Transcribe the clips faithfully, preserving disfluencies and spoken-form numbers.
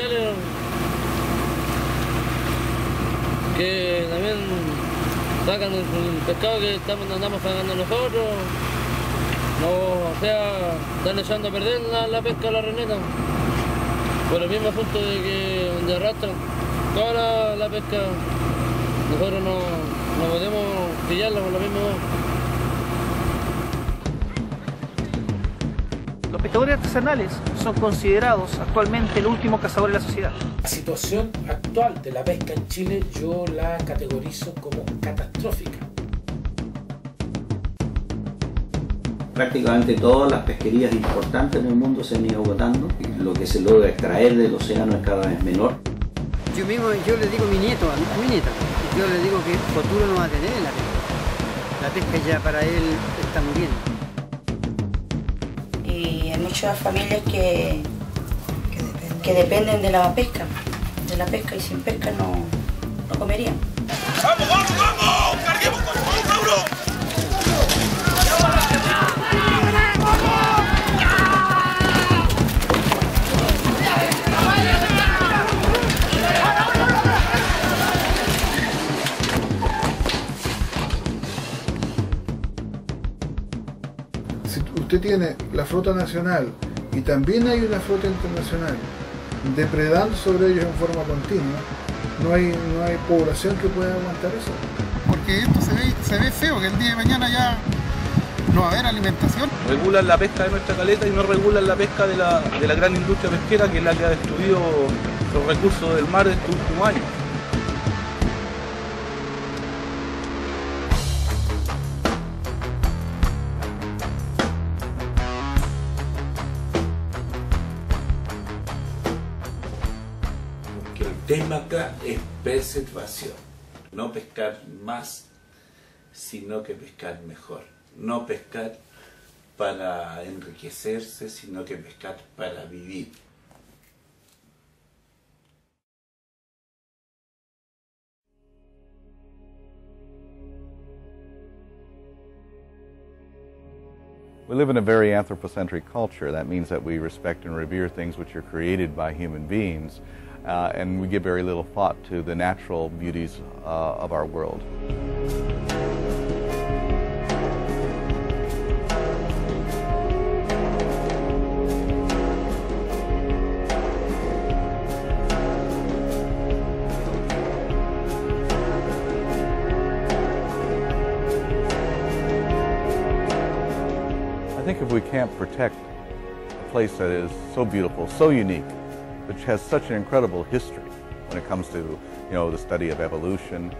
sociales, que también sacan el pescado que estamos, andamos pagando nosotros, no, o sea, están echando a perder la, la pesca de la reneta, por el mismo punto de que donde arrastran toda la, la pesca, nosotros no, no podemos pillarla por lo mismo. Los pescadores artesanales son considerados actualmente el último cazador de la sociedad. La situación actual de la pesca en Chile yo la categorizo como catastrófica. Prácticamente todas las pesquerías importantes en el mundo se han ido agotando. Lo que se logra extraer del océano es cada vez menor. Yo mismo, yo le digo a mi nieto, a mi nieta, yo le digo que el futuro no va a tener la pesca. La pesca ya para él está muriendo. Y hay muchas familias que, que, dependen. que dependen de la pesca, de la pesca y sin pesca no, no comerían. ¡Vamos, vamos, vamos! ¡Carguemos con todo, Mauro! Usted tiene la flota nacional y también hay una flota internacional depredando sobre ellos en forma continua, no hay, no hay población que pueda aguantar eso. Porque esto se ve, se ve feo, que el día de mañana ya no va a haber alimentación. Regulan la pesca de nuestra caleta y no regulan la pesca de la, de la gran industria pesquera, que es la que ha destruido los recursos del mar de estos últimos años. El tema acá es preservación, no pescar más, sino que pescar mejor, no pescar para enriquecerse, sino que pescar para vivir. We live in a very anthropocentric culture. That means that we respect and revere things which are created by human beings. Uh, and we give very little thought to the natural beauties uh, of our world. I think if we can't protect a place that is so beautiful, so unique, which has such an incredible history when it comes to, you know, the study of evolution.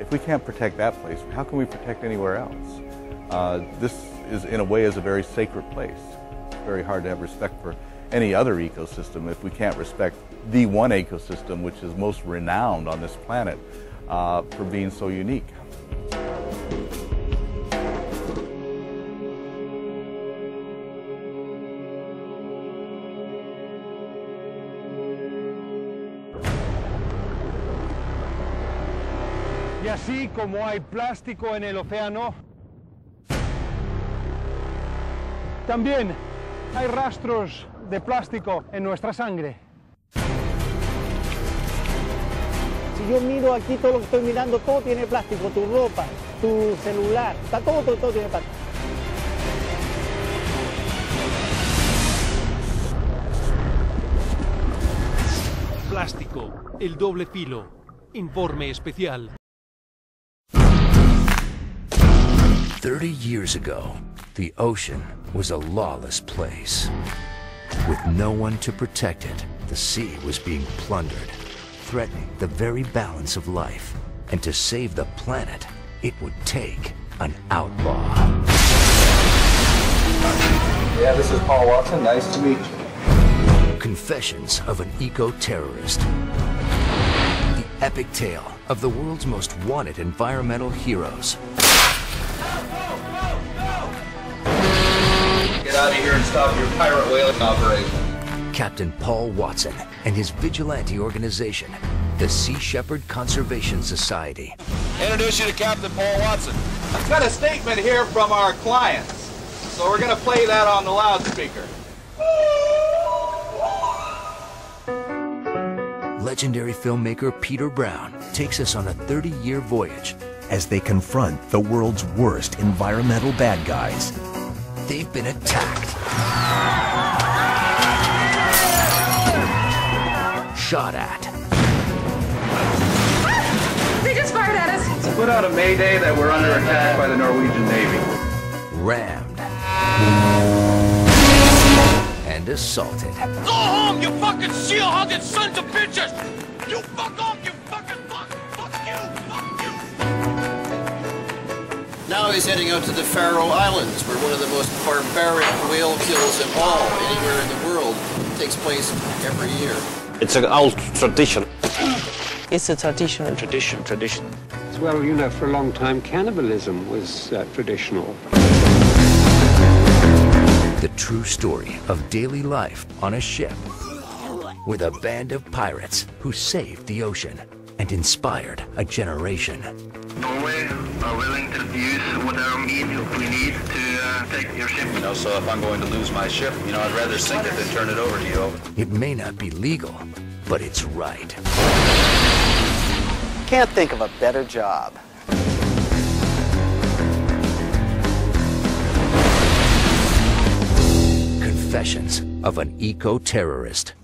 If we can't protect that place, how can we protect anywhere else? Uh, this is, in a way, is a very sacred place. It's very hard to have respect for any other ecosystem if we can't respect the one ecosystem which is most renowned on this planet uh, for being so unique. Y así como hay plástico en el océano, también hay rastros de plástico en nuestra sangre. Si yo miro aquí todo lo que estoy mirando, todo tiene plástico, tu ropa, tu celular, está todo, todo, todo tiene plástico. Plástico, el doble filo, informe especial. thirty years ago, the ocean was a lawless place. With no one to protect it, the sea was being plundered, threatening the very balance of life. And to save the planet, it would take an outlaw. Yeah, this is Paul Watson. Nice to meet you. Confessions of an Eco-Terrorist. The epic tale of the world's most wanted environmental heroes. Get out of here and stop your pirate whaling operation. Captain Paul Watson and his vigilante organization, the Sea Shepherd Conservation Society. Introduce you to Captain Paul Watson. I've got a statement here from our clients, so we're going to play that on the loudspeaker. legendary filmmaker Peter Brown takes us on a thirty-year voyage as they confront the world's worst environmental bad guys. They've been attacked, shot at. Ah! They just fired at us. It's put out a mayday that we're under attack by the Norwegian Navy. Rammed. And assaulted. Go home, you fucking seal-hugging sons of bitches! You fuck off, you fucking fuck! Fuck you! Fuck you! Now he's heading out to the Faroe Islands, where one of the most barbaric whale kills of all anywhere in the world takes place every year. It's an old tradition. It's a traditional tradition. Tradition. Well, you know, for a long time, cannibalism was uh, traditional. The true story of daily life on a ship with a band of pirates who saved the ocean and inspired a generation. Norway are willing to use whatever means we need to uh, take your ship. You know, so if I'm going to lose my ship, you know, I'd rather sink it than turn it over to you. It may not be legal, but it's right. Can't think of a better job. Confessions of an Eco-Terrorist.